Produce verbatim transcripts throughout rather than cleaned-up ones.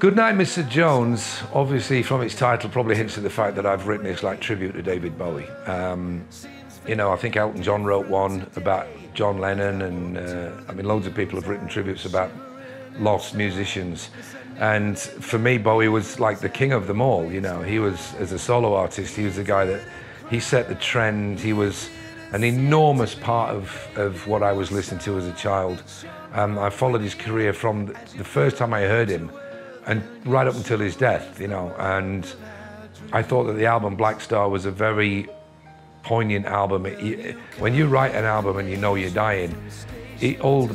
Goodnight Mister Jones, obviously from its title, probably hints at the fact that I've written this like tribute to David Bowie. Um, you know, I think Elton John wrote one about John Lennon, and uh, I mean, loads of people have written tributes about lost musicians. And for me, Bowie was like the king of them all, you know. He was, as a solo artist, he was the guy that, he set the trend. He was an enormous part of, of what I was listening to as a child. Um, I followed his career from the first time I heard him and right up until his death, you know. And I thought that the album Black Star was a very poignant album. It, it, when you write an album and you know you're dying, it, all,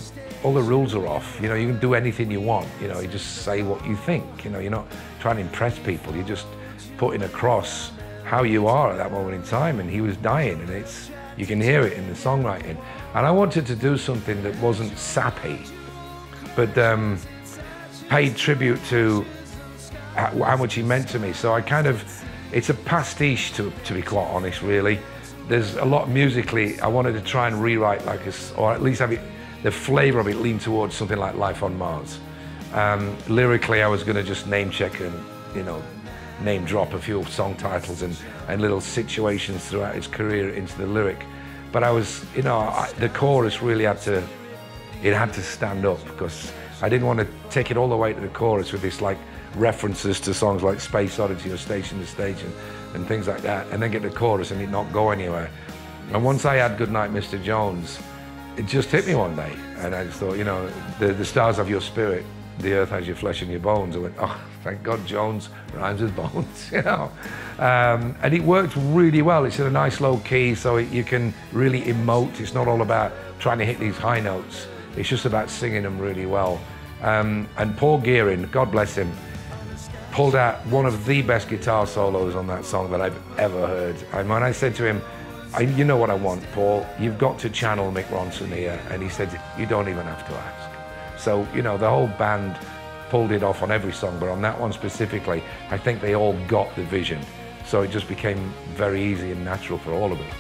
all the rules are off. You know, you can do anything you want. You know, you just say what you think. You know, you're not trying to impress people. You're just putting across how you are at that moment in time, and he was dying, and it's, you can hear it in the songwriting. And I wanted to do something that wasn't sappy, but um, paid tribute to how much he meant to me. So I kind of, it's a pastiche to, to be quite honest, really. There's a lot musically, I wanted to try and rewrite like a, or at least have it, the flavor of it lean towards something like Life on Mars. Um, lyrically, I was gonna just name check and, you know, name drop a few song titles and, and little situations throughout his career into the lyric. But I was, you know, I, the chorus really had to, it had to stand up, because I didn't want to take it all the way to the chorus with this like references to songs like Space Oddity or Station to Station and things like that, and then get the chorus and it not go anywhere. And once I had Goodnight Mister Jones, it just hit me one day. And I just thought, you know, the, the stars have your spirit, the earth has your flesh and your bones. I went, oh, thank God Jones rhymes with bones, you know. Um, and it worked really well. It's in a nice low key, so it, you can really emote. It's not all about trying to hit these high notes. It's just about singing them really well. Um, and Paul Gearing, God bless him, pulled out one of the best guitar solos on that song that I've ever heard. And when I said to him, I, you know what I want, Paul, you've got to channel Mick Ronson here. And he said, you don't even have to ask. So, you know, the whole band pulled it off on every song, but on that one specifically, I think they all got the vision. So it just became very easy and natural for all of us.